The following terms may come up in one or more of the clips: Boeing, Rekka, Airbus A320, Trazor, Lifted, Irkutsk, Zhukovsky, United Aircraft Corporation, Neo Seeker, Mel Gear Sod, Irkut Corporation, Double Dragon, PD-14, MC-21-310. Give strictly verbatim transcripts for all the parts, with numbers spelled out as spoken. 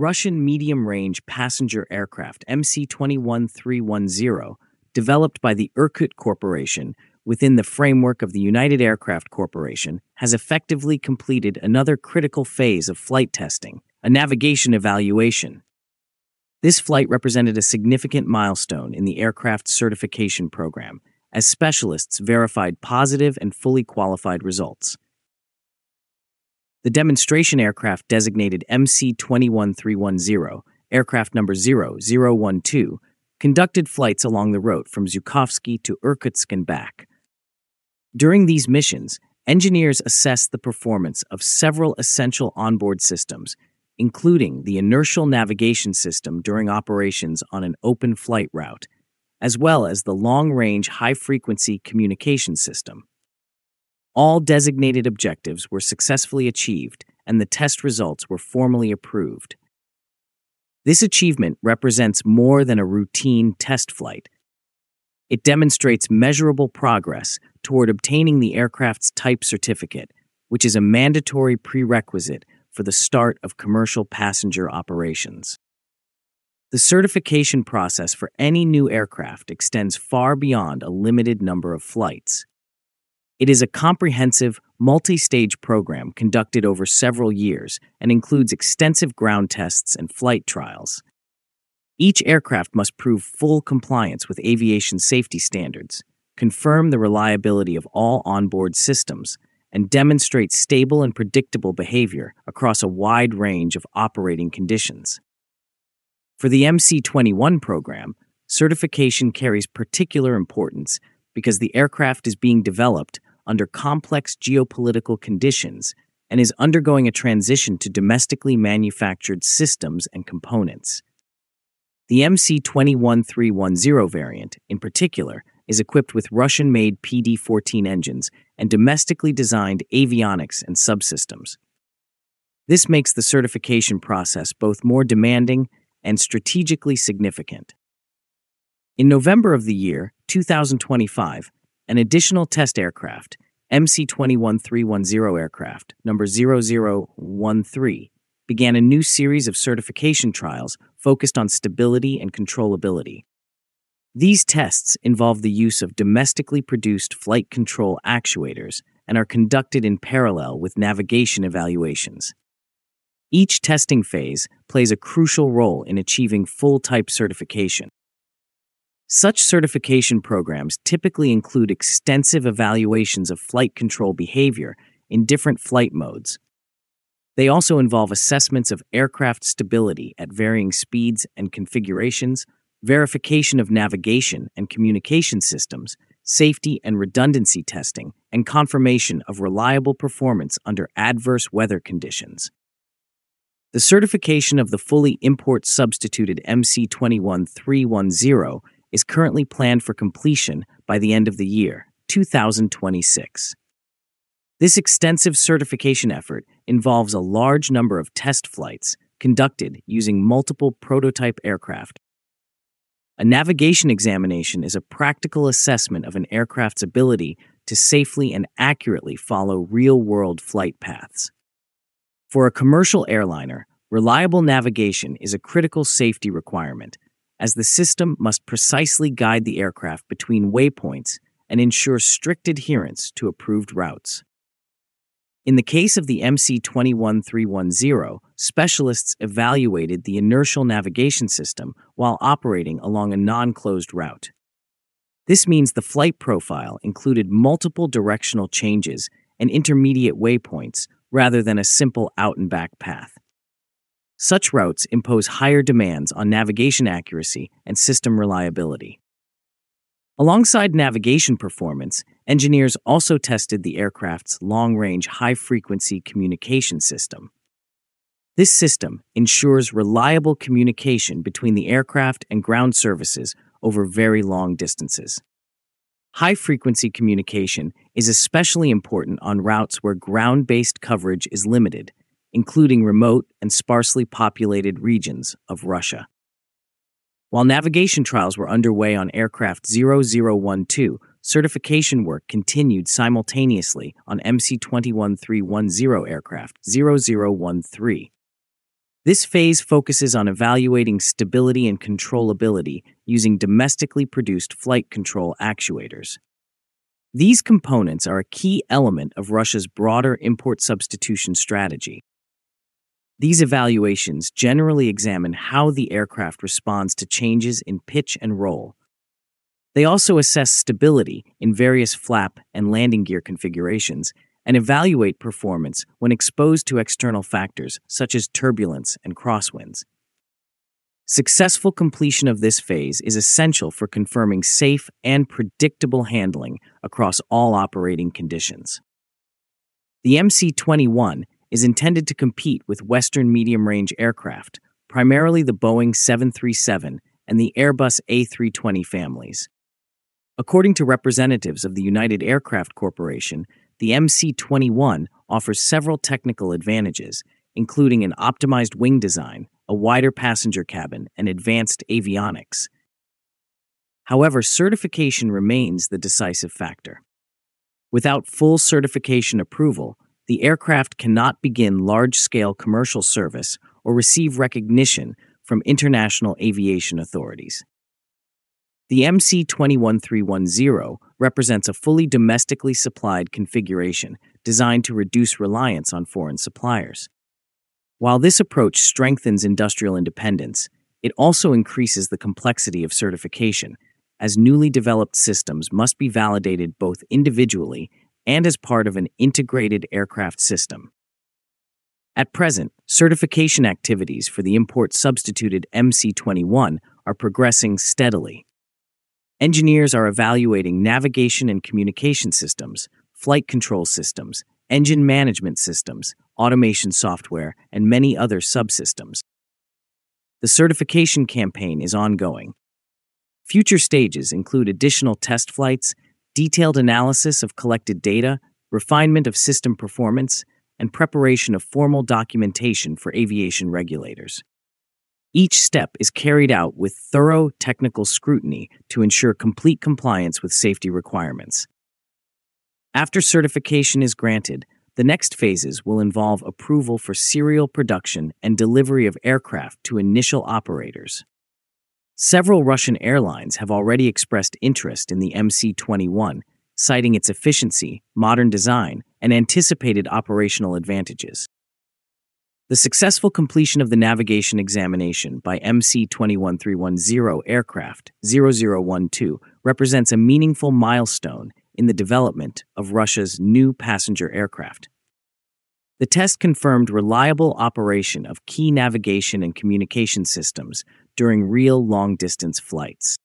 Russian medium-range passenger aircraft M C twenty-one three ten developed by the Irkut Corporation within the framework of the United Aircraft Corporation has effectively completed another critical phase of flight testing, a navigation evaluation. This flight represented a significant milestone in the aircraft certification program, as specialists verified positive and fully qualified results. The demonstration aircraft designated M C twenty-one three ten, aircraft number zero zero one two, conducted flights along the route from Zhukovsky to Irkutsk and back. During these missions, engineers assessed the performance of several essential onboard systems, including the inertial navigation system during operations on an open flight route, as well as the long-range high-frequency communication system. All designated objectives were successfully achieved, and the test results were formally approved. This achievement represents more than a routine test flight. It demonstrates measurable progress toward obtaining the aircraft's type certificate, which is a mandatory prerequisite for the start of commercial passenger operations. The certification process for any new aircraft extends far beyond a limited number of flights. It is a comprehensive, multi-stage program conducted over several years and includes extensive ground tests and flight trials. Each aircraft must prove full compliance with aviation safety standards, confirm the reliability of all onboard systems, and demonstrate stable and predictable behavior across a wide range of operating conditions. For the M C twenty-one program, certification carries particular importance because the aircraft is being developed under complex geopolitical conditions and is undergoing a transition to domestically manufactured systems and components. The M C twenty-one three ten variant, in particular, is equipped with Russian-made P D fourteen engines and domestically designed avionics and subsystems. This makes the certification process both more demanding and strategically significant. In November of the year two thousand twenty-five, an additional test aircraft, M C twenty-one three ten aircraft number zero zero one three, began a new series of certification trials focused on stability and controllability. These tests involve the use of domestically produced flight control actuators and are conducted in parallel with navigation evaluations. Each testing phase plays a crucial role in achieving full type certification. Such certification programs typically include extensive evaluations of flight control behavior in different flight modes. They also involve assessments of aircraft stability at varying speeds and configurations, verification of navigation and communication systems, safety and redundancy testing, and confirmation of reliable performance under adverse weather conditions. The certification of the fully import-substituted M C twenty-one three ten is currently planned for completion by the end of the year, two thousand twenty-six. This extensive certification effort involves a large number of test flights conducted using multiple prototype aircraft. A navigation examination is a practical assessment of an aircraft's ability to safely and accurately follow real-world flight paths. For a commercial airliner, reliable navigation is a critical safety requirement, as the system must precisely guide the aircraft between waypoints and ensure strict adherence to approved routes. In the case of the M C twenty-one three ten, specialists evaluated the inertial navigation system while operating along a non-closed route. This means the flight profile included multiple directional changes and intermediate waypoints rather than a simple out-and-back path. Such routes impose higher demands on navigation accuracy and system reliability. Alongside navigation performance, engineers also tested the aircraft's long-range high-frequency communication system. This system ensures reliable communication between the aircraft and ground services over very long distances. High-frequency communication is especially important on routes where ground-based coverage is limited, including remote and sparsely populated regions of Russia. While navigation trials were underway on aircraft zero zero one two, certification work continued simultaneously on M C twenty-one three ten aircraft zero zero one three. This phase focuses on evaluating stability and controllability using domestically produced flight control actuators. These components are a key element of Russia's broader import substitution strategy. These evaluations generally examine how the aircraft responds to changes in pitch and roll. They also assess stability in various flap and landing gear configurations and evaluate performance when exposed to external factors such as turbulence and crosswinds. Successful completion of this phase is essential for confirming safe and predictable handling across all operating conditions. The M C twenty-one is intended to compete with Western medium-range aircraft, primarily the Boeing seven thirty-seven and the Airbus A three twenty families. According to representatives of the United Aircraft Corporation, the M C twenty-one offers several technical advantages, including an optimized wing design, a wider passenger cabin, and advanced avionics. However, certification remains the decisive factor. Without full certification approval, the aircraft cannot begin large-scale commercial service or receive recognition from international aviation authorities. The M C twenty-one three ten represents a fully domestically supplied configuration designed to reduce reliance on foreign suppliers. While this approach strengthens industrial independence, it also increases the complexity of certification, as newly developed systems must be validated both individually and as part of an integrated aircraft system. At present, certification activities for the import-substituted M C twenty-one are progressing steadily. Engineers are evaluating navigation and communication systems, flight control systems, engine management systems, automation software, and many other subsystems. The certification campaign is ongoing. Future stages include additional test flights, detailed analysis of collected data, refinement of system performance, and preparation of formal documentation for aviation regulators. Each step is carried out with thorough technical scrutiny to ensure complete compliance with safety requirements. After certification is granted, the next phases will involve approval for serial production and delivery of aircraft to initial operators. Several Russian airlines have already expressed interest in the M C twenty-one, citing its efficiency, modern design, and anticipated operational advantages. The successful completion of the navigation examination by M C twenty-one three ten aircraft zero zero one two represents a meaningful milestone in the development of Russia's new passenger aircraft. The test confirmed reliable operation of key navigation and communication systems during real long-distance flights.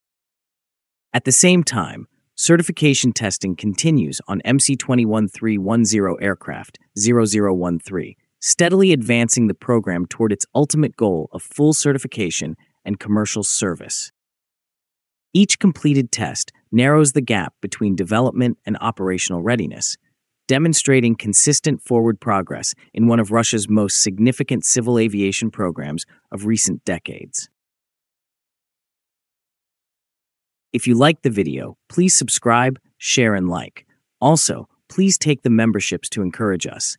At the same time, certification testing continues on M C twenty-one three ten aircraft zero zero one three, steadily advancing the program toward its ultimate goal of full certification and commercial service. Each completed test narrows the gap between development and operational readiness, demonstrating consistent forward progress in one of Russia's most significant civil aviation programs of recent decades. If you liked the video, please subscribe, share, and like. Also, please take the memberships to encourage us.